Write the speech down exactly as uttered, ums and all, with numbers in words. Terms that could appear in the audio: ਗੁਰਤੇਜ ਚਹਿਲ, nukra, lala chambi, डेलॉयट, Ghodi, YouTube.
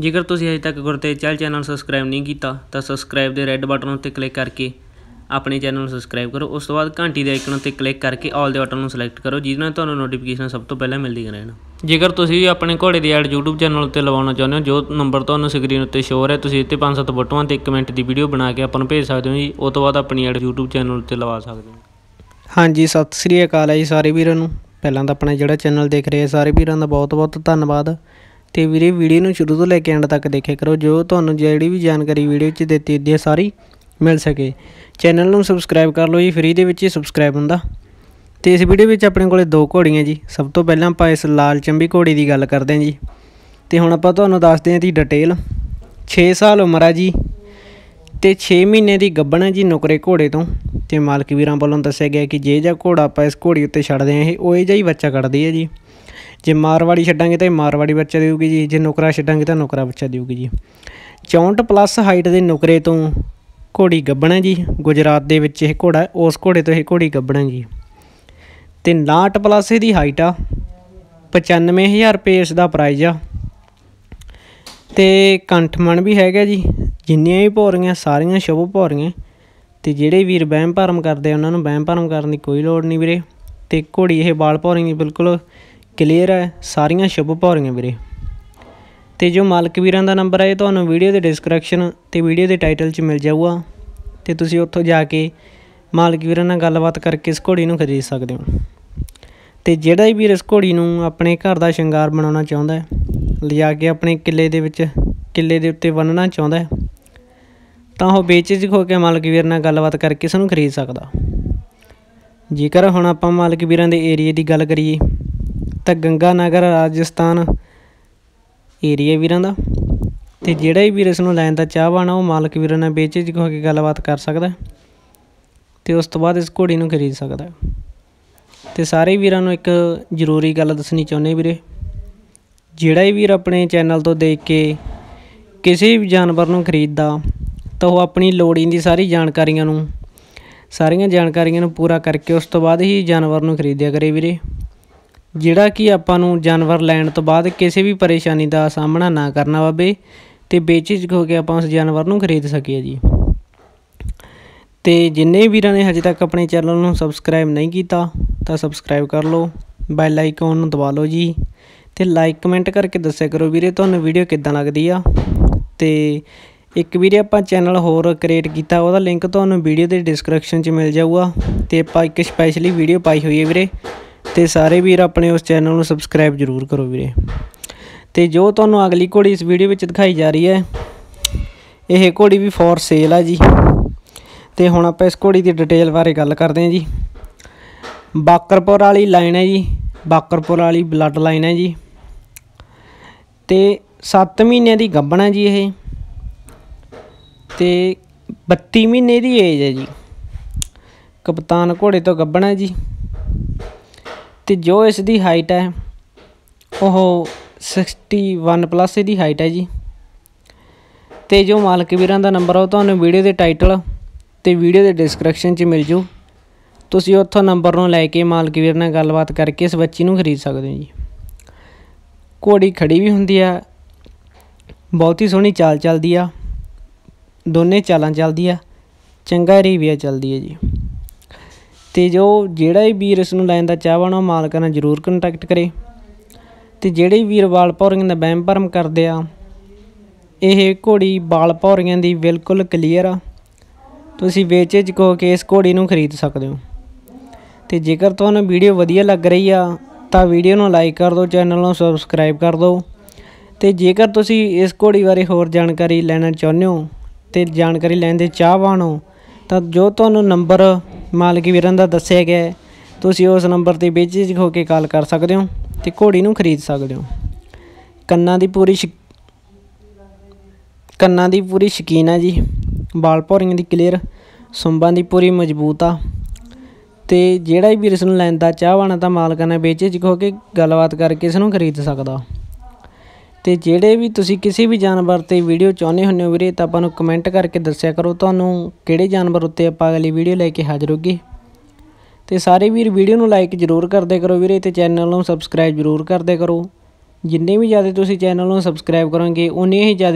ਜੇਕਰ ਤੁਸੀਂ ਅਜੇ ਤੱਕ ਗੁਰਤੇਜ ਚਹਿਲ ਚੈਨਲ ਸਬਸਕ੍ਰਾਈਬ ਨਹੀਂ ਕੀਤਾ ਤਾਂ ਸਬਸਕ੍ਰਾਈਬ ਦੇ ਰੈੱਡ ਬਟਨ ਉੱਤੇ ਕਲਿੱਕ ਕਰਕੇ अपने चैनल में सबसक्राइब करो। उस तो बाद घंटी के आइकन उत्ते क्लिक करके ऑल दे बटन में सिलेक्ट करो, जिसने तुम्हें नोटिफिकेशन सब तो पहले मिलती रहन। जेकर तुसी भी अपने घोड़े की एड यूट्यूब चैनल उत्ते लवाना चाहते हो, जो नंबर तुम्हें स्क्रीन उत्ते शो हो रहा है, तुसी इत्ते पांच सत्त फोटोआं ते एक मिनट की वीडियो बना के अपन भेज सकते हो जी। उस तो बाद अपनी एड यूट्यूब चैनल उत्ते लवा सकते हो। हाँ जी, सत श्री अकाल है जी सारे वीरों नूं। पहलां तां अपना जिहड़ा चैनल देख रहे सारे वीरों का बहुत बहुत धन्नवाद। तो वीरे वीडियो नूं शुरू तो लैके एंड तक देखे करो, जो तुहानूं जिहड़ी भी जानकारी वीडियो च दित्ती हुंदी है सारी मिल सके। चैनल में सबसक्राइब कर लो जी, फ्री दे विच ही सबसक्राइब हुंदा। तो इस वीडियो में अपने कोले दो घोड़ियाँ जी। सब तो पहले आप इस लाल चंबी घोड़ी की गल करते हैं जी। तो हुण आपां तुहानूं दस्सदे हां दी डिटेल। छे साल उम्र है जी, तो छे महीने की गब्बण है जी नुकरे घोड़े तो। तो मालक वीरां वालों दस्सिया गया कि जे जा घोड़ा आप इस घोड़ी उत्ते छड्डदे हां, ये ओह जिहा ही बच्चा कड्डदी है जी। जे मारवाड़ी छड्डांगे तो मारवाड़ी बच्चा देऊगी जी, जे नुकरा छड्डांगे तो नुकरा बच्चा देऊगी जी। चौंठ प्लस हाइट के नुकरे तो घोड़ी गब्बण है जी। गुजरात के घोड़ा है, उस घोड़े तो यह घोड़ी गब्बण है जी। तो नाहठ प्लस इसकी हाइट आ। पचानवे हज़ार रुपये इसका प्राइज आ। तो कंठमण भी है जी। जिन्नियां भी भौरियां सारियां शुभ भौरियां। तो जिहड़े वीर वहम भरम करते हैं उन्होंने वहम भरम करने की कोई लोड़ नहीं वीरे। तो घोड़ी यह बाल भौरी बिल्कुल क्लीयर है, सारियां शुभ भौरियां वीरे। तो जो मालक वीरां का नंबर है ये तुहानूं वीडियो के डिस्क्रिप्शन तो वीडियो के टाइटल च मिल जाऊगा। तो तुसीं उत्थों जाके मालक वीरां नाल गलबात करके इस घोड़ी नूं खरीद सकदे हो। तो जिहड़ा वीर इस घोड़ी नूं अपने घर का शिंगार बनाउणा चाहुंदा है, लिजा के अपने किले दे विच किले दे उत्ते बन्नणा चाहुंदा है, तां ओह बेझिझक हो के मालक वीर नाल गलबात करके इस नूं खरीद सकदा। जेकर हुण आपां मालक वीरां दे एरिए की गल करिए तां गंगानगर राजस्थान एरिया वीरां दा। तो जिहड़ा भी वीर इसनूं लैण दा चाहवान आ, मालक वीरां नाल बेझिझक हो के गलबात कर सकदा। तो उस तो बाद इस घोड़ी नूं खरीद सकदा। तो सारे वीरां नूं एक जरूरी गल दसनी चाहुंदे वीरे, जिहड़ा वीर अपने चैनल तो देख के किसी भी जानवर नूं खरीददा तां ओह अपनी लोड़ींदी सारी जानकारियां नूं सारियां जानकारियां नूं पूरा करके उस तो बाद ही जानवर नूं खरीदिया करे वीरे। जिहड़ा कि आपां नूं जानवर लैण तो बाद किसी भी परेशानी का सामना ना करना पवे, तो बेझिझक हो के आपां उस जानवर नूं खरीद सकीए जी। तो जिन्ने वीरां ने हजे तक अपने चैनल नूं सबसक्राइब नहीं कीता तां सबसक्राइब कर लो, बैल आइकन नूं दबा लो जी। तो लाइक कमेंट करके दस्सिया करो वीरे तुहानूं वीडियो किद्दां लगदी आ। तो एक वीरे आपां चैनल होर क्रिएट कीता, उहदा लिंक तुहानूं वीडियो दे डिस्क्रिप्शन च मिल जाऊगा। तो आपां एक स्पैशली वीडियो पाई होई है वीरे। तो सारे वीर अपने उस चैनल में सबसक्राइब जरूर करो वीरे। तो जो तुहानूं अगली घोड़ी इस वीडियो में दिखाई जा रही है, यह घोड़ी भी फॉर सेल है जी। तो हुण आपां इस घोड़ी की डिटेल बारे गल करते हैं जी। बाकरपुर वाली लाइन है जी, बाकरपुर वाली ब्लड लाइन है जी। तो सत्त महीने की गब्बण है जी यह। तो बत्ती महीने की एज है जी। कप्तान घोड़े तो गब्बण है जी। तो जो इसकी हाइट है वह सिक्सटी वन प्लस इसकी हाइट है जी। तो जो मालक वीरां का नंबर है तो वीडियो के टाइटल तो वीडियो के डिस्क्रिप्शन च मिल जू। तुसीं उत्थों नंबर नूं लैके मालक वीर नाल गलबात करके इस बच्ची नूं खरीद सकदे हो जी। घोड़ी खड़ी भी हुंदी आ, बहुत ही सोहनी चाल चलदी आ, दोने चालां चलदी आ, चंगा रेविया चलदी है जी। तो जो जिहड़ा भी वीर इसनूं लैण दा चाहवान मालक नाल जरूर कंटैक्ट करे। तो जिहड़े वीर बाल भौरियां दा वहम भरम करदे आ, यह घोड़ी बाल भौरियां दी बिल्कुल क्लीयर आ। तुसीं बेझिझक हो के इस घोड़ी नूं खरीद सकदे हो। तो जेकर तुहानूं वीडियो वधिया लग रही आ तां वीडियो नूं लाइक कर दो, चैनल नूं सबसक्राइब कर दो। तो जेकर तुसीं इस घोड़ी बारे होर जानकारी लेना चाहुंदे हो ते जानकारी लैण दे चाहवान हो तां जो तुहानूं नंबर मालक वीरां दा दस्सिया गया, तुसीं उस नंबर ते बेझिझक हो के कॉल कर सकदे हो ते घोड़ी नूं खरीद सकदे हो। कन्नां दी पूरी श... कन्नां दी पूरी शकीन है जी, बाल भौरियां दी क्लीयर, सुंबां दी पूरी मजबूत आ। ते जिहड़ा भी वीर इस नूं लैण दा चाहवान तां मालक नाल बेझिझक हो के गलबात करके इस नूं खरीद सकदा। ते जिहड़े भी तुसीं किसी भी जानवर ते वीडियो चाहुंदे हुंदे हो वीरे तां आपां नूं कमेंट करके दस्सिया करो तुहानूं किहड़े जानवर उत्ते आपां अगली वीडियो लैके हाजिर होगी। ते सारे वीर वीडियो नूं लाइक जरूर करदे करो वीरे, ते चैनल नूं सबसक्राइब जरूर करदे करो। जिन्ने भी ज़्यादा तुसीं चैनल नूं सबसक्राइब करोगे उन्ने ही ज़्यादा